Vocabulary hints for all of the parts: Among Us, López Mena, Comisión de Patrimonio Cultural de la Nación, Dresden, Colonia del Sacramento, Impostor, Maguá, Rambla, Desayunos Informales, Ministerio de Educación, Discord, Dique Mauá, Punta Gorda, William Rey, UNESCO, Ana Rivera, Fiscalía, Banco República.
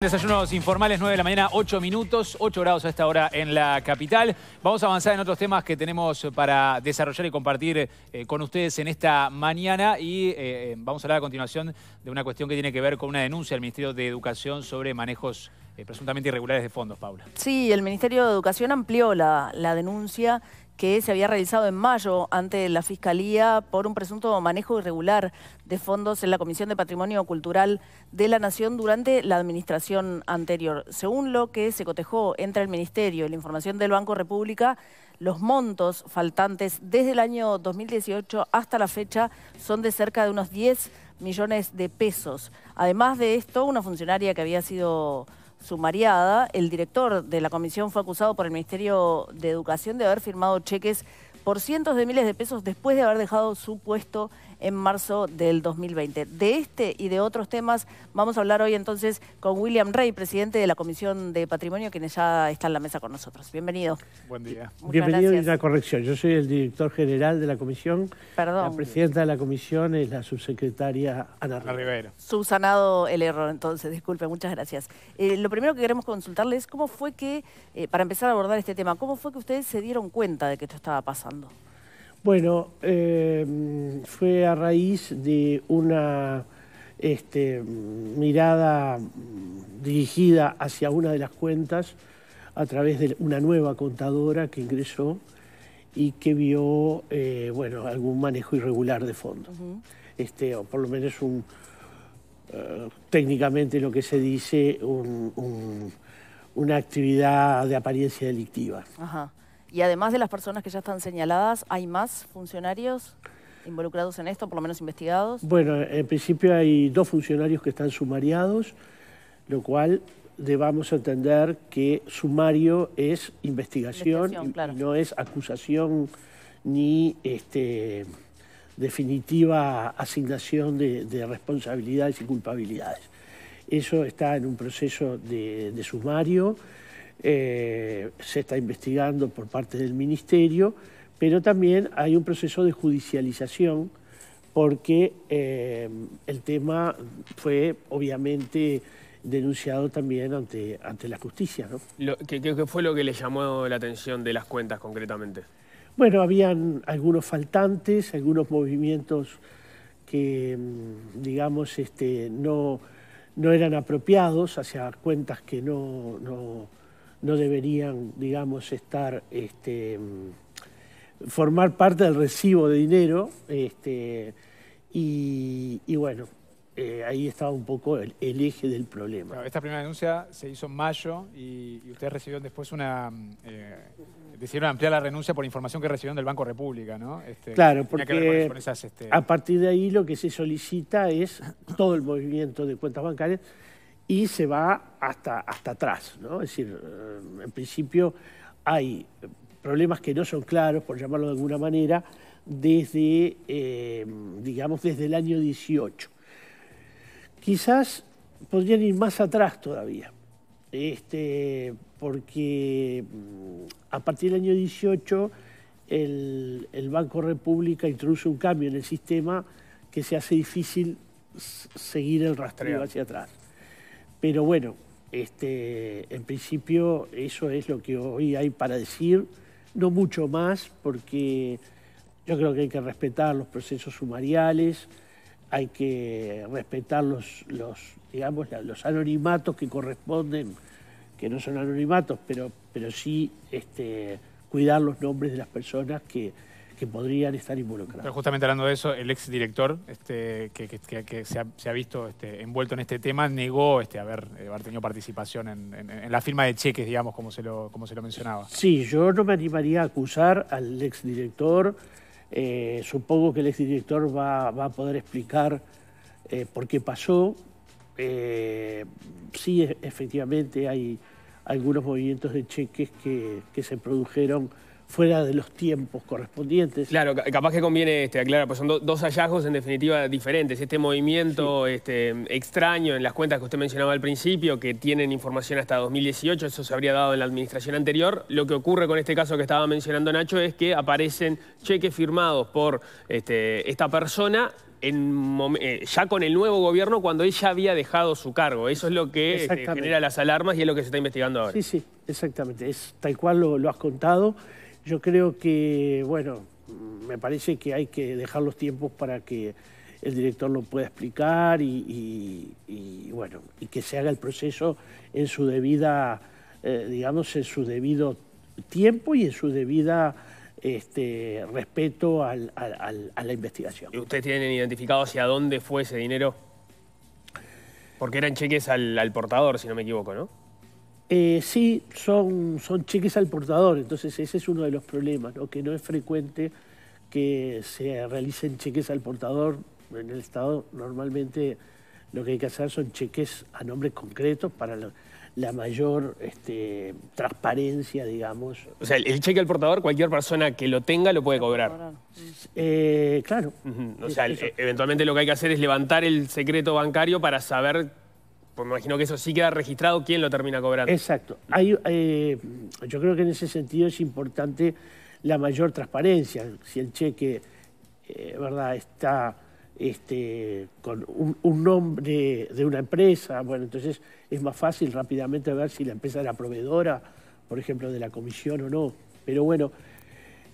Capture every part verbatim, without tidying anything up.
Desayunos informales, nueve de la mañana, ocho minutos, ocho grados a esta hora en la capital. Vamos a avanzar en otros temas que tenemos para desarrollar y compartir eh, con ustedes en esta mañana y eh, vamos a hablar a continuación de una cuestión que tiene que ver con una denuncia del Ministerio de Educación sobre manejos eh, presuntamente irregulares de fondos, Paula. Sí, el Ministerio de Educación amplió la, la denuncia que se había realizado en mayo ante la Fiscalía por un presunto manejo irregular de fondos en la Comisión de Patrimonio Cultural de la Nación durante la administración anterior. Según lo que se cotejó entre el Ministerio y la información del Banco República, los montos faltantes desde el año dos mil dieciocho hasta la fecha son de cerca de unos diez millones de pesos. Además de esto, una funcionaria que había sido sumariada, el director de la comisión fue acusado por el Ministerio de Educación de haber firmado cheques por cientos de miles de pesos después de haber dejado su puesto en marzo del dos mil veinte. De este y de otros temas vamos a hablar hoy entonces con William Rey, presidente de la Comisión de Patrimonio, quienes ya está en la mesa con nosotros. Bienvenido. Buen día. Muchas Bienvenido gracias. Y una corrección. Yo soy el director general de la Comisión. Perdón. La presidenta de la Comisión es la subsecretaria Ana Rivera. Subsanado el error, entonces, disculpe, muchas gracias. Eh, lo primero que queremos consultarle es cómo fue que, eh, para empezar a abordar este tema, ¿cómo fue que ustedes se dieron cuenta de que esto estaba pasando? Bueno, eh, fue a raíz de una este, mirada dirigida hacia una de las cuentas a través de una nueva contadora que ingresó y que vio eh, bueno, algún manejo irregular de fondos. Uh-huh. Este, o por lo menos un, uh, técnicamente lo que se dice, un, un, una actividad de apariencia delictiva. Ajá. Y además de las personas que ya están señaladas, ¿hay más funcionarios involucrados en esto, por lo menos investigados? Bueno, en principio hay dos funcionarios que están sumariados, lo cual debamos entender que sumario es investigación, investigación claro. No es acusación ni este, definitiva asignación de, de responsabilidades y culpabilidades. Eso está en un proceso de, de sumario. Eh, se está investigando por parte del Ministerio, pero también hay un proceso de judicialización porque eh, el tema fue obviamente denunciado también ante, ante la justicia, ¿no? Lo, ¿qué, qué fue lo que le llamó la atención de las cuentas concretamente? Bueno, habían algunos faltantes, algunos movimientos que, digamos, este, no, no eran apropiados hacia cuentas que no... no no deberían, digamos, estar, este, formar parte del recibo de dinero. Este, y, y bueno, eh, ahí estaba un poco el, el eje del problema. Claro, esta primera denuncia se hizo en mayo y, y ustedes recibieron después una... Eh, decidieron ampliar la renuncia por información que recibieron del Banco República, ¿no? Este, claro, porque con esas, este... a partir de ahí lo que se solicita es todo el movimiento de cuentas bancarias y se va hasta, hasta atrás, ¿no? Es decir, en principio hay problemas que no son claros, por llamarlo de alguna manera, desde, eh, digamos, desde el año dieciocho. Quizás podrían ir más atrás todavía, este, porque a partir del año dieciocho el, el Banco República introduce un cambio en el sistema que se hace difícil seguir el rastreo hacia atrás. Pero bueno, este, en principio eso es lo que hoy hay para decir, no mucho más, porque yo creo que hay que respetar los procesos sumariales, hay que respetar los, los, digamos, los anonimatos que corresponden, que no son anonimatos, pero, pero sí este, cuidar los nombres de las personas que... que podrían estar involucrados. Pero justamente hablando de eso, el exdirector este, que, que, que se, ha, se ha visto este, envuelto en este tema negó este, haber, haber tenido participación en, en, en la firma de cheques, digamos, como se, lo, como se lo mencionaba. Sí, yo no me animaría a acusar al exdirector. Eh, supongo que el exdirector va, va a poder explicar eh, por qué pasó. Eh, sí, efectivamente hay algunos movimientos de cheques que, que se produjeron fuera de los tiempos correspondientes. Claro, capaz que conviene este, aclarar, pues son do, dos hallazgos en definitiva diferentes. Este movimiento sí. este, extraño en las cuentas que usted mencionaba al principio, que tienen información hasta dos mil dieciocho, eso se habría dado en la administración anterior. Lo que ocurre con este caso que estaba mencionando Nacho es que aparecen cheques firmados por este, esta persona en, eh, ya con el nuevo gobierno cuando ella había dejado su cargo. Eso es lo que eh, genera las alarmas y es lo que se está investigando ahora. Sí, sí, exactamente. Es tal cual lo, lo has contado. Yo creo que, bueno, me parece que hay que dejar los tiempos para que el director lo pueda explicar y, y, y bueno, y que se haga el proceso en su debida, eh, digamos, en su debido tiempo y en su debida este, respeto al, al, a la investigación. ¿Y ustedes tienen identificado hacia dónde fue ese dinero? Porque eran cheques al, al portador, si no me equivoco, ¿no? Eh, sí, son, son cheques al portador, entonces ese es uno de los problemas, ¿no? Que no es frecuente que se realicen cheques al portador. En el Estado normalmente lo que hay que hacer son cheques a nombres concretos para la, la mayor este, transparencia, digamos. O sea, el, el cheque al portador, cualquier persona que lo tenga lo puede cobrar. Eh, claro. Uh-huh. O sea, es, el, eventualmente lo que hay que hacer es levantar el secreto bancario para saber, pues me imagino que eso sí queda registrado, quién lo termina cobrando. Exacto. Hay, eh, yo creo que en ese sentido es importante la mayor transparencia. Si el cheque eh, verdad está este, con un, un nombre de una empresa, bueno, entonces es más fácil rápidamente ver si la empresa era proveedora, por ejemplo, de la comisión o no. Pero bueno,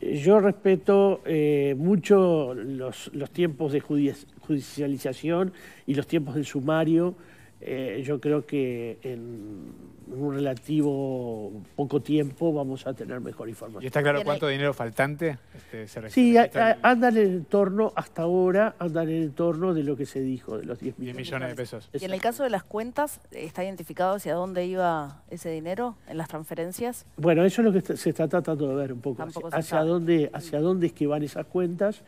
yo respeto eh, mucho los, los tiempos de judicialización y los tiempos del sumario. Eh, yo creo que en un relativo poco tiempo vamos a tener mejor información. ¿Y está claro cuánto dinero faltante este, se registra? Sí, a, a, andan en el torno, hasta ahora, andan en el torno de lo que se dijo, de los diez millones, diez millones de pesos. Exacto. ¿Y en el caso de las cuentas, está identificado hacia dónde iba ese dinero en las transferencias? Bueno, eso es lo que está, se está tratando de ver un poco, hacia, hacia, dónde, hacia dónde es que van esas cuentas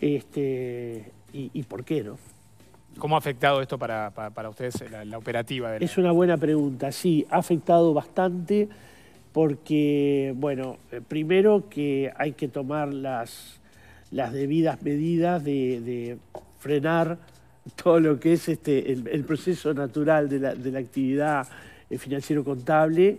este, y, y por qué, ¿no? ¿Cómo ha afectado esto para, para, para ustedes la, la operativa? De la... Es una buena pregunta, sí, ha afectado bastante porque, bueno, primero que hay que tomar las, las debidas medidas de, de frenar todo lo que es este, el, el proceso natural de la, de la actividad financiero-contable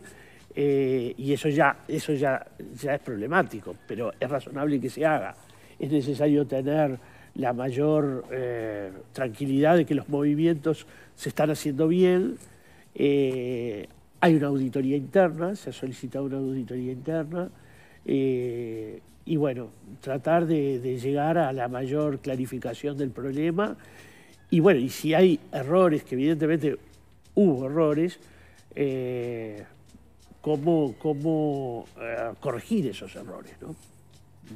eh, y eso, ya, eso ya, ya es problemático, pero es razonable que se haga. Es necesario tener la mayor eh, tranquilidad de que los movimientos se están haciendo bien. Eh, hay una auditoría interna, se ha solicitado una auditoría interna. Eh, y bueno, tratar de, de llegar a la mayor clarificación del problema. Y bueno, y si hay errores, que evidentemente hubo errores, eh, cómo, cómo eh, corregir esos errores, ¿no?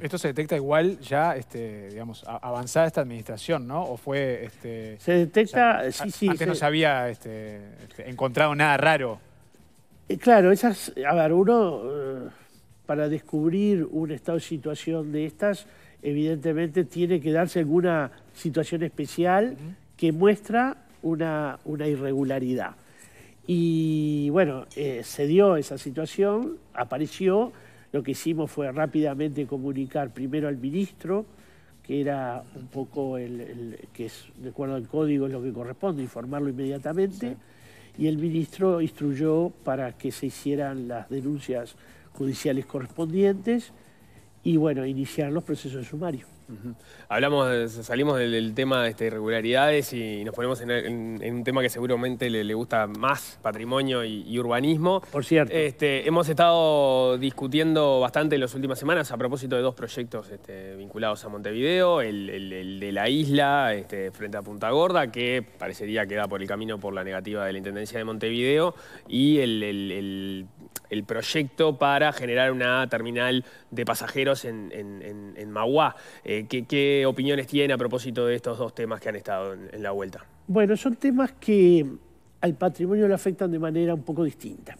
Esto se detecta igual ya, este, digamos, avanzada esta administración, ¿no? ¿O fue, este, se detecta, ya, sí, sí. Antes se... no se había este, este, encontrado nada raro. Eh, claro, esas, a ver, uno eh, para descubrir un estado de situación de estas, evidentemente tiene que darse alguna situación especial uh-huh. que muestra una, una irregularidad. Y bueno, eh, se dio esa situación, apareció. Lo que hicimos fue rápidamente comunicar primero al ministro, que era un poco el, el que es, de acuerdo al código, es lo que corresponde, informarlo inmediatamente. Sí. Y el ministro instruyó para que se hicieran las denuncias judiciales correspondientes y, bueno, iniciar los procesos de sumario. Uh-huh. Hablamos, de, salimos del, del tema de este, irregularidades y nos ponemos en, en, en un tema que seguramente le, le gusta más, patrimonio y, y urbanismo. Por cierto. Este, hemos estado discutiendo bastante en las últimas semanas a propósito de dos proyectos este, vinculados a Montevideo, el, el, el de la isla este, frente a Punta Gorda, que parecería que da por el camino por la negativa de la Intendencia de Montevideo, y el, el, el, el proyecto para generar una terminal de pasajeros en, en, en, en Maguá. Eh, ¿Qué, ¿Qué opiniones tiene a propósito de estos dos temas que han estado en, en la vuelta? Bueno, son temas que al patrimonio le afectan de manera un poco distinta.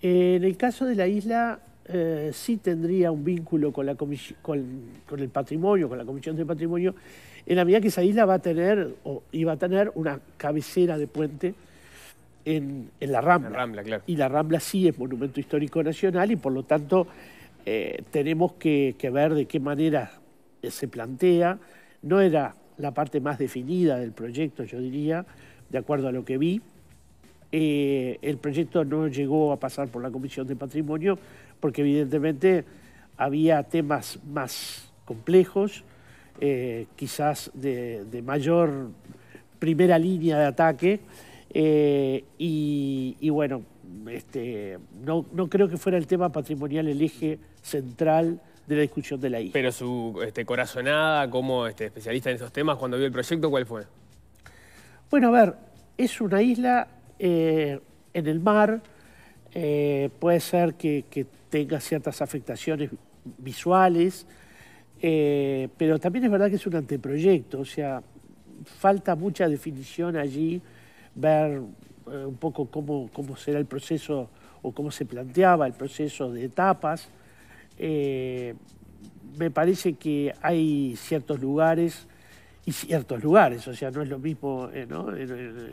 En el caso de la isla, eh, sí tendría un vínculo con, la comis- con, con el patrimonio, con la Comisión de Patrimonio, en la medida que esa isla va a tener, o iba a tener una cabecera de puente en, en la Rambla. La Rambla, claro. Y la Rambla sí es Monumento Histórico Nacional y por lo tanto eh, tenemos que, que ver de qué manera se plantea. No era la parte más definida del proyecto, yo diría, de acuerdo a lo que vi. Eh, el proyecto no llegó a pasar por la Comisión de Patrimonio porque evidentemente había temas más complejos eh, quizás de, de mayor primera línea de ataque, eh, y, y bueno, este, no, no creo que fuera el tema patrimonial el eje central de la discusión de la isla. Pero su este, corazonada como este, especialista en estos temas, cuando vio el proyecto, ¿cuál fue? Bueno, a ver, es una isla eh, en el mar, eh, puede ser que, que tenga ciertas afectaciones visuales, eh, pero también es verdad que es un anteproyecto, o sea, falta mucha definición allí, ver eh, un poco cómo, cómo será el proceso o cómo se planteaba el proceso de etapas. Eh, me parece que hay ciertos lugares y ciertos lugares, o sea, no es lo mismo eh, ¿no? en, en,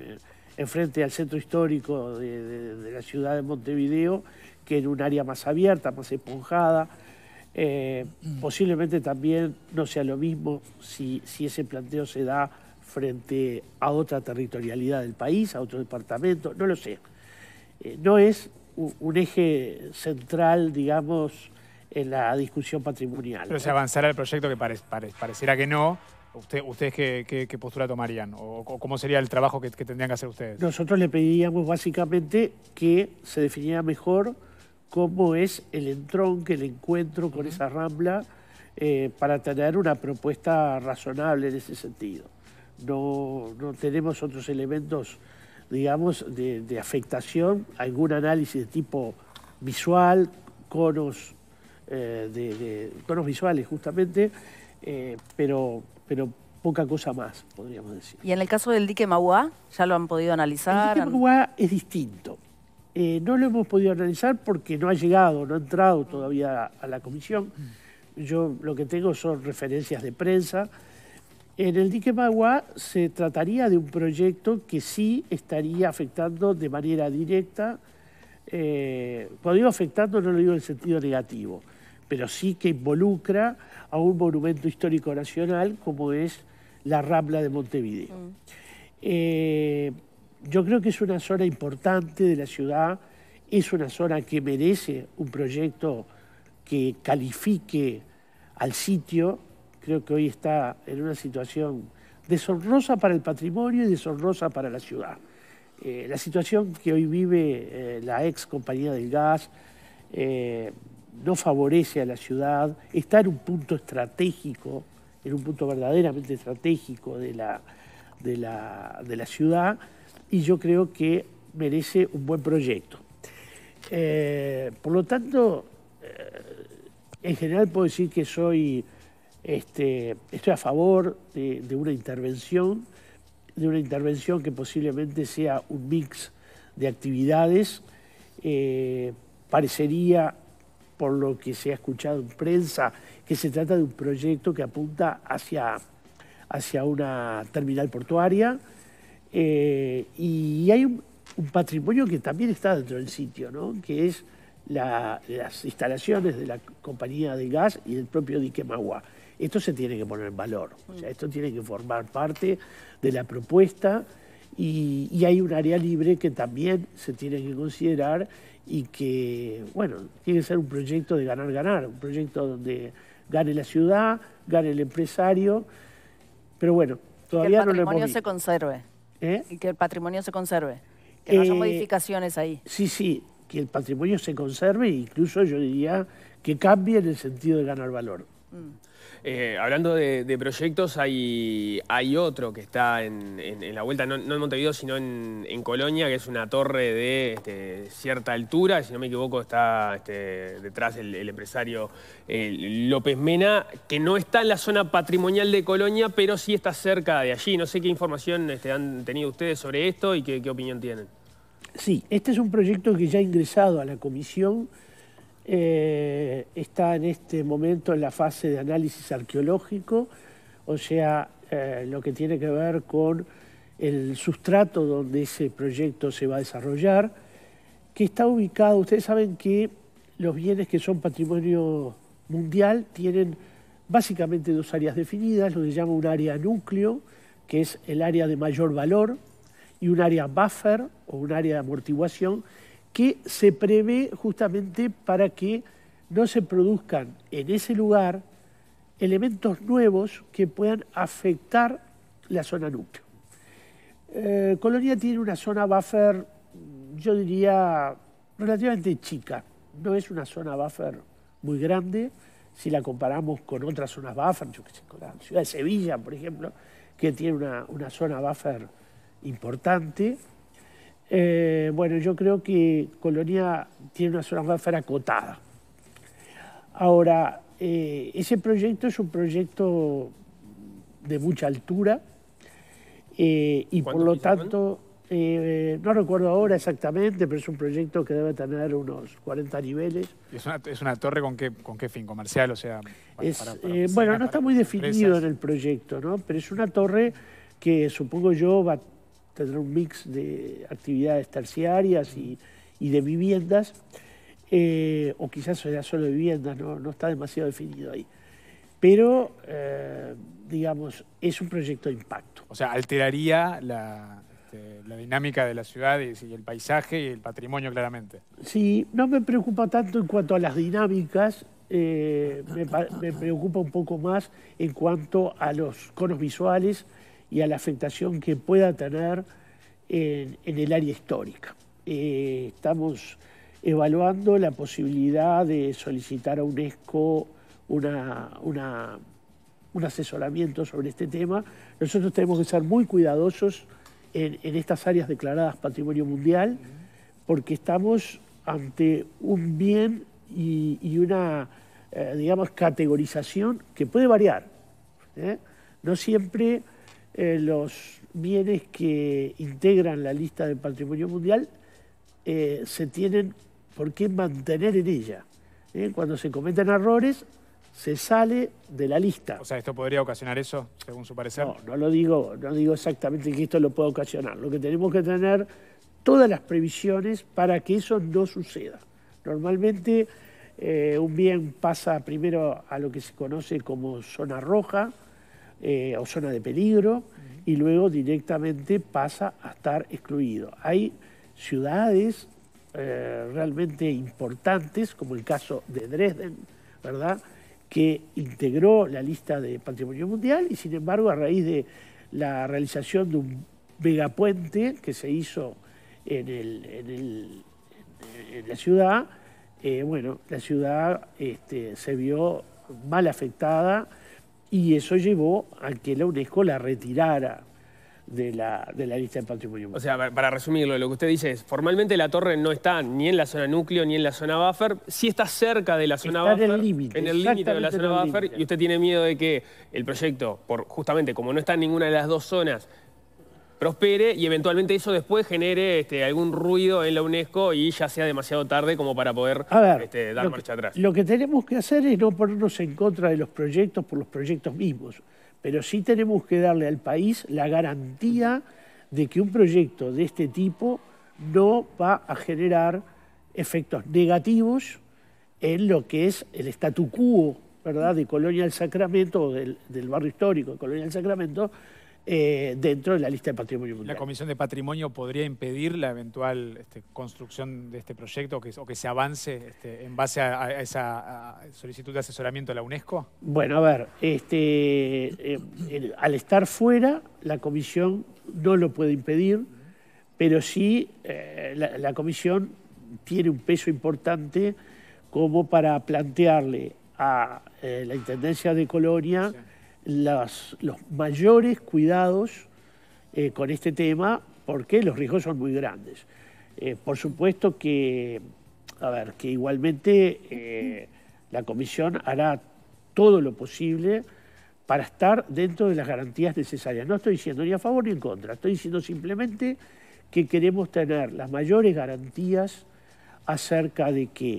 en frente al centro histórico de, de, de la ciudad de Montevideo que en un área más abierta, más esponjada. Eh, posiblemente también no sea lo mismo si, si ese planteo se da frente a otra territorialidad del país, a otro departamento, no lo sé. Eh, no es un, un eje central, digamos, en la discusión patrimonial. Pero se avanzará el proyecto, que pare, pare, pareciera que no. Usted, ¿Ustedes qué, qué, qué postura tomarían? ¿O cómo sería el trabajo que, que tendrían que hacer ustedes? Nosotros le pediríamos básicamente que se definiera mejor cómo es el entronque, el encuentro con uh-huh. esa rambla, eh, para tener una propuesta razonable en ese sentido. No, no tenemos otros elementos, digamos, de, de afectación, algún análisis de tipo visual, conos, eh, de, de, conos visuales justamente, eh, pero... pero poca cosa más, podríamos decir. ¿Y en el caso del dique Mauá, ya lo han podido analizar? El dique Mauá es distinto. Eh, no lo hemos podido analizar porque no ha llegado, no ha entrado todavía a la comisión. Yo lo que tengo son referencias de prensa. En el dique Mauá se trataría de un proyecto que sí estaría afectando de manera directa. Eh, cuando digo afectando no lo digo en sentido negativo, pero sí que involucra a un monumento histórico nacional como es la Rambla de Montevideo. Mm. Eh, yo creo que es una zona importante de la ciudad, es una zona que merece un proyecto que califique al sitio. Creo que hoy está en una situación deshonrosa para el patrimonio y deshonrosa para la ciudad. Eh, la situación que hoy vive eh, la ex compañía del gas, eh, no favorece a la ciudad, está en un punto estratégico, en un punto verdaderamente estratégico de la, de la, de la ciudad, y yo creo que merece un buen proyecto. Eh, por lo tanto, eh, en general puedo decir que soy, este, estoy a favor de, de una intervención, de una intervención que posiblemente sea un mix de actividades. Eh, parecería, por lo que se ha escuchado en prensa, que se trata de un proyecto que apunta hacia, hacia una terminal portuaria, eh, y hay un, un patrimonio que también está dentro del sitio, ¿no? Que es la, las instalaciones de la compañía de gas y del propio dique Mauá. Esto se tiene que poner en valor, o sea, esto tiene que formar parte de la propuesta, y, y hay un área libre que también se tiene que considerar, y que, bueno, tiene que ser un proyecto de ganar-ganar, un proyecto donde gane la ciudad, gane el empresario, pero bueno, todavía no lo hemos visto. Que el patrimonio se conserve. ¿Eh? Y que el patrimonio se conserve, que eh, no haya modificaciones ahí. Sí, sí, que el patrimonio se conserve, incluso yo diría que cambie en el sentido de ganar valor. Mm. Eh, hablando de, de proyectos, hay, hay otro que está en, en, en la vuelta, no, no en Montevideo, sino en, en Colonia, que es una torre de este, cierta altura, si no me equivoco está este, detrás el, el empresario el López Mena, que no está en la zona patrimonial de Colonia, pero sí está cerca de allí. No sé qué información este, han tenido ustedes sobre esto y qué, qué opinión tienen. Sí, este es un proyecto que ya ha ingresado a la comisión. Eh, está en este momento en la fase de análisis arqueológico, o sea, eh, lo que tiene que ver con el sustrato donde ese proyecto se va a desarrollar, que está ubicado, ustedes saben que los bienes que son patrimonio mundial tienen básicamente dos áreas definidas, lo que se llama un área núcleo, que es el área de mayor valor, y un área buffer o un área de amortiguación, que se prevé justamente para que no se produzcan en ese lugar elementos nuevos que puedan afectar la zona núcleo. Eh, Colonia tiene una zona buffer, yo diría, relativamente chica. No es una zona buffer muy grande si la comparamos con otras zonas buffer, yo que sé, con la ciudad de Sevilla, por ejemplo, que tiene una, una zona buffer importante. Eh, bueno, yo creo que Colonia tiene una zona buffer acotada. Ahora, eh, ese proyecto es un proyecto de mucha altura eh, y por lo tanto, eh, no recuerdo ahora exactamente, pero es un proyecto que debe tener unos cuarenta niveles. ¿Es una, es una torre con qué, con qué fin? ¿Comercial? O sea, para, es, para, para eh, bueno, no está muy definido en el proyecto, ¿no? Pero es una torre que supongo yo va a tener un mix de actividades terciarias y, y de viviendas. Eh, o quizás sea solo de viviendas, ¿no? No está demasiado definido ahí. Pero, eh, digamos, es un proyecto de impacto. O sea, alteraría la, este, la dinámica de la ciudad y, y el paisaje y el patrimonio, claramente. Sí, no me preocupa tanto en cuanto a las dinámicas, eh, me, me preocupa un poco más en cuanto a los conos visuales y a la afectación que pueda tener en, en el área histórica. Eh, estamos evaluando la posibilidad de solicitar a UNESCO una, una, un asesoramiento sobre este tema. Nosotros tenemos que ser muy cuidadosos en, en estas áreas declaradas Patrimonio Mundial, porque estamos ante un bien y, y una, eh, digamos, categorización que puede variar, ¿eh? No siempre eh, los bienes que integran la lista de Patrimonio Mundial eh, se tienen por qué mantener en ella. ¿Eh? Cuando se cometen errores, se sale de la lista. O sea, ¿esto podría ocasionar eso, según su parecer? No, no lo digo, no digo exactamente que esto lo pueda ocasionar. Lo que tenemos que tener todas las previsiones para que eso no suceda. Normalmente, eh, un bien pasa primero a lo que se conoce como zona roja eh, o zona de peligro, uh-huh, y luego directamente pasa a estar excluido. Hay ciudades Eh, realmente importantes, como el caso de Dresden, ¿verdad?, que integró la lista de Patrimonio Mundial y, sin embargo, a raíz de la realización de un megapuente que se hizo en, el, en, el, en la ciudad, eh, bueno, la ciudad este, se vio mal afectada y eso llevó a que la UNESCO la retirara De la, de la lista de Patrimonio Mundial. O sea, para resumirlo, lo que usted dice es, formalmente la torre no está ni en la zona núcleo ni en la zona buffer, sí está cerca de la zona está buffer, en el límite, en el límite de la zona buffer, limite. Y usted tiene miedo de que el proyecto, por, justamente como no está en ninguna de las dos zonas, prospere y eventualmente eso después genere este, algún ruido en la UNESCO y ya sea demasiado tarde como para poder A ver, este, dar marcha que, atrás. Lo que tenemos que hacer es no ponernos en contra de los proyectos por los proyectos mismos, pero sí tenemos que darle al país la garantía de que un proyecto de este tipo no va a generar efectos negativos en lo que es el statu quo, ¿verdad?, de Colonia del Sacramento, o del, del barrio histórico de Colonia del Sacramento, eh, dentro de la lista de Patrimonio Mundial. ¿La Comisión de Patrimonio podría impedir la eventual este, construcción de este proyecto o que, o que se avance este, en base a, a esa a solicitud de asesoramiento de la UNESCO? Bueno, a ver, este, eh, el, al estar fuera, la Comisión no lo puede impedir, pero sí eh, la, la Comisión tiene un peso importante como para plantearle a eh, la Intendencia de Colonia, sí, Los, los mayores cuidados eh, con este tema, porque los riesgos son muy grandes. Eh, por supuesto que, a ver, que igualmente eh, la Comisión hará todo lo posible para estar dentro de las garantías necesarias. No estoy diciendo ni a favor ni en contra, estoy diciendo simplemente que queremos tener las mayores garantías acerca de que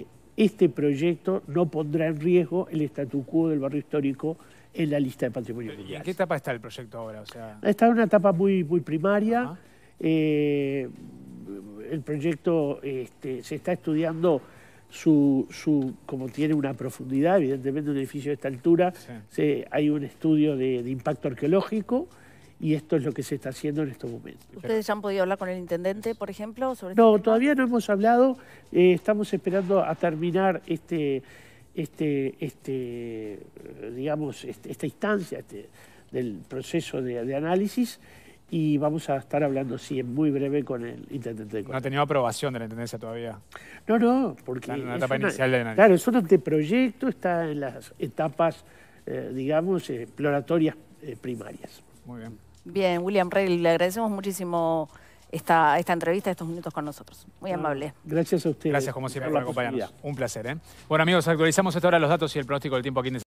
este proyecto no pondrá en riesgo el statu quo del barrio histórico en la lista de Patrimonio Mundial. ¿Y en qué etapa está el proyecto ahora? O sea, está en una etapa muy, muy primaria. Uh-huh. eh, el proyecto este, se está estudiando, su, su, como tiene una profundidad, evidentemente un edificio de esta altura, sí, se, hay un estudio de, de impacto arqueológico y esto es lo que se está haciendo en estos momentos. ¿Ustedes ya han podido hablar con el intendente, por ejemplo? Sobre no, este todavía no hemos hablado. Eh, estamos esperando a terminar este... este, este, digamos, este, esta instancia este, del proceso de, de análisis, y vamos a estar hablando, sí, en muy breve con el intendente de Córdoba. ¿No ha tenido aprobación de la intendencia todavía? No, no, porque... Está en la etapa una, inicial de análisis. Claro, es un anteproyecto, está en las etapas, eh, digamos, exploratorias eh, primarias. Muy bien. Bien, William Rey, le agradecemos muchísimo esta, esta entrevista, estos minutos con nosotros. Muy ah, amable. Gracias a ustedes. Gracias, como siempre, por acompañarnos. Un placer, ¿eh? Bueno, amigos, actualizamos hasta ahora los datos y el pronóstico del tiempo aquí en